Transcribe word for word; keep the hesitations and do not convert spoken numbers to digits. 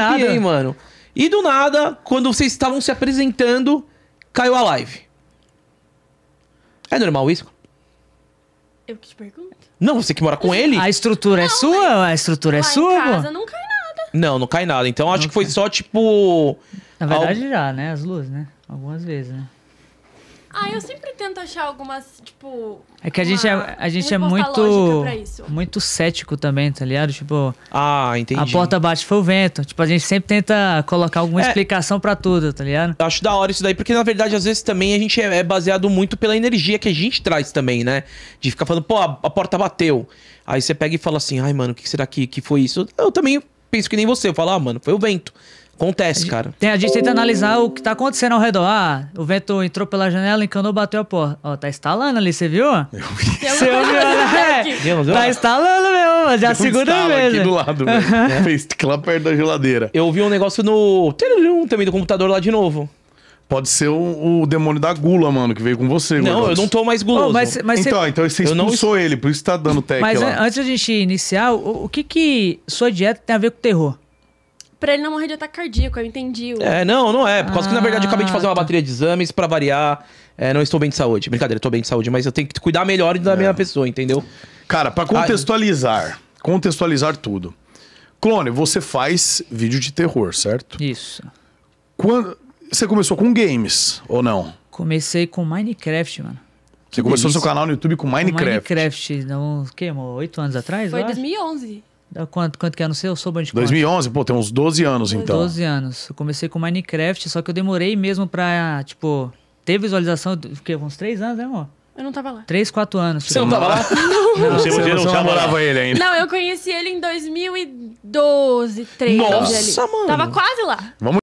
arrepiei, nada. mano. E do nada, quando vocês estavam se apresentando, caiu a live. É normal isso? Eu que te pergunto. Não, você que mora com ele? A estrutura não, é sua? A estrutura é sua? Em casa não cai nada. Não, não cai nada. Então, acho não que foi cai. só, tipo... Na verdade, al... já, né? As luzes, né? Algumas vezes, né? Ah, eu sempre tento achar algumas, tipo... É que a uma... gente é, a gente é muito, muito cético também, tá ligado? Tipo... Ah, entendi. A porta bate foi o vento. Tipo, a gente sempre tenta colocar alguma é. explicação pra tudo, tá ligado? Eu acho da hora isso daí, porque na verdade, às vezes também a gente é baseado muito pela energia que a gente traz também, né? De ficar falando, pô, a, a porta bateu. Aí você pega e fala assim, ai, mano, o que será que, que foi isso? Eu também penso que nem você. Eu falo, ah, mano, foi o vento. Acontece, cara. Tem, a gente tenta analisar o que tá acontecendo ao redor. Ah, o vento entrou pela janela, encanou, bateu a porta. Ó, tá estalando ali, você viu? Eu vi. Você ouviu? É, é. Tá estalando mesmo, já a segunda vez. Aqui do lado, velho. Fez lá perto da geladeira. Eu vi um negócio no... também do computador lá de novo. Pode ser o, o demônio da gula, mano, que veio com você. Não, Gordox. eu não tô mais guloso. Oh, mas, mas então, cê... então você expulsou não... ele, por isso tá dando tech mas, lá. Mas antes da gente iniciar, o, o que que sua dieta tem a ver com o terror? Pra ele não morrer de ataque cardíaco, eu entendi. O... É, não, não é. Por causa ah, que, na verdade, eu acabei de fazer uma bateria de exames pra variar. É, não estou bem de saúde. Brincadeira, estou bem de saúde, mas eu tenho que cuidar melhor da é. minha pessoa, entendeu? Cara, pra contextualizar, ah, contextualizar tudo. Clone, você faz vídeo de terror, certo? Isso. Quando... Você começou com games, ou não? Comecei com Minecraft, mano. Você que começou delícia. seu canal no YouTube com Minecraft. Com Minecraft, não, o quê, amor? Oito anos atrás? Foi em dois mil e onze. Quanto, quanto que é? Não sei, eu sou bom de dois mil e onze, pô, tem uns doze anos então. doze anos. Eu comecei com Minecraft, só que eu demorei mesmo pra, tipo, ter visualização, porque uns três anos, né, amor? Eu não tava lá. três, quatro anos. Tipo, você não tava lá? Não. Não, você não, não namorava ele ainda. Não, eu conheci ele em dois mil e doze, treze. Nossa, ali. mano. Tava quase lá. Vamos